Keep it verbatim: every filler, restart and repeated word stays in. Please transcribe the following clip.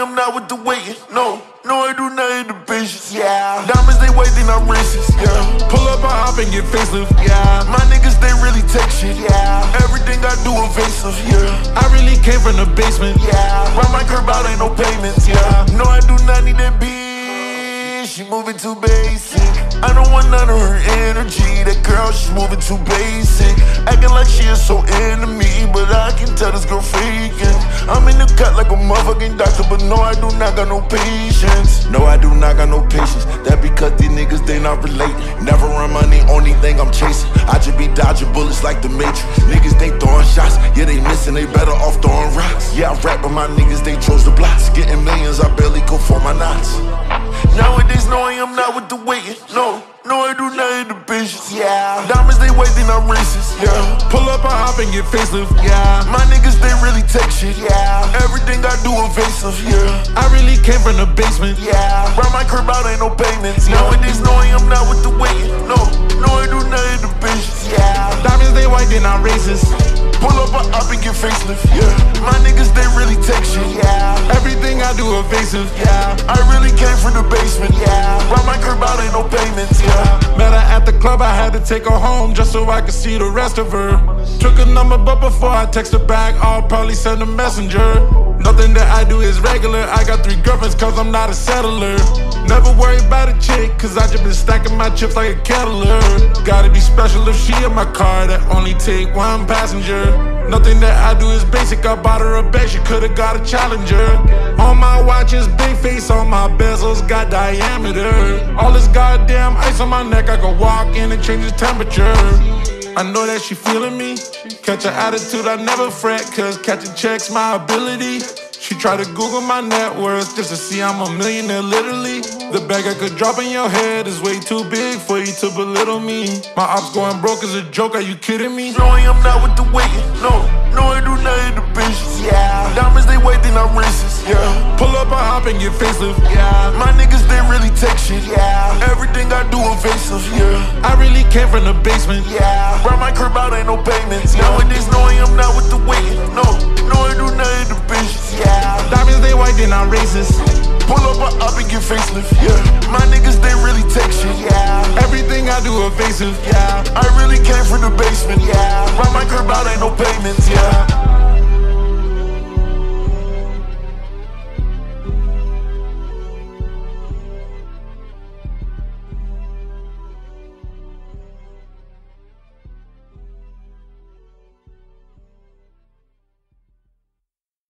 I'm not with the waiting, no. No, I do not hit the bitches, yeah. Diamonds, they waiting, I'm racist, yeah. Pull up, I hop and get facelift, yeah. My niggas, they really take shit, yeah. Everything I do invasive, yeah. I really came from the basement, yeah. Round my curb out, ain't no payments, yeah. No, I do not need that bitch, she moving too basic. I don't want none of her energy, that girl, she's moving too basic. Acting like she is so into me, but I can tell this girl faking. I'm in the cut like a motherfucking doctor, but no, I do not got no patience. No, I do not got no patience. That because these niggas, they not relating. Never run money, only thing I'm chasing. I just be dodging bullets like the Matrix. Niggas, they throwing shots, yeah, they missing, they better off throwing rocks. Yeah, I rap, but my niggas, they chose the blocks. Getting millions, I barely go for my knots. Nowadays, knowing I'm not with the waiting, no. No, I do not hit the bitches, yeah. Diamonds, they waiting, I'm racist, yeah. Pull up, I hop and get facelift, yeah. My niggas, they really take shit, yeah. Everything I do invasive, yeah. I really came from the basement, yeah. Round my curb out, ain't no payments, yeah. Nowadays, knowing I'm not with the waiting, no. No, I do not hit the bitches, yeah. Diamonds, they waiting, I'm racist. Pull up, I hop and get facelift, yeah. My niggas, they really take shit, yeah. Everything I do invasive, yeah. I really came from the basement, yeah. Round my curb out, ain't no payments, yeah. Met her at the club, I had to take her home just so I could see the rest of her. Took her number, but before I text her back, I'll probably send a messenger. Nothing that I do is regular. I got three girlfriends cause I'm not a settler. Never worry about a chick cause I just been stacking my chips like a kettler. Gotta be special if she in my car that only take one passenger. Nothing that I do is basic, I bought her a bag, she could've got a Challenger. On my watch is big face, on my bezels got diameter. All this goddamn ice on my neck, I can walk in and change the temperature. I know that she feeling me, catch her attitude, I never fret, cause catching checks my ability. She tried to Google my net worth just to see I'm a millionaire, literally. The bag I could drop in your head is way too big for you to belittle me. My ops going broke is a joke, are you kidding me? Knowing I'm not with the waiting, no. No, I do not hit the bitches, yeah. Diamonds, they waiting, I'm racist, yeah. Pull up, I hop and get facelift, yeah. My niggas, they really take shit, yeah. Everything I do invasive, yeah. I really came from the basement, yeah. Round my curb out, ain't no payments, yeah. Nowadays, knowing I'm not with the waiting, no. No, I do not hit the bitches, yeah. Diamonds, they white, then I'm racist. Pull up, I up and get facelift, yeah. My niggas, they really take shit, yeah. Everything I do evasive, yeah. I really came from the basement, yeah. Round my curb out, ain't no payments, yeah.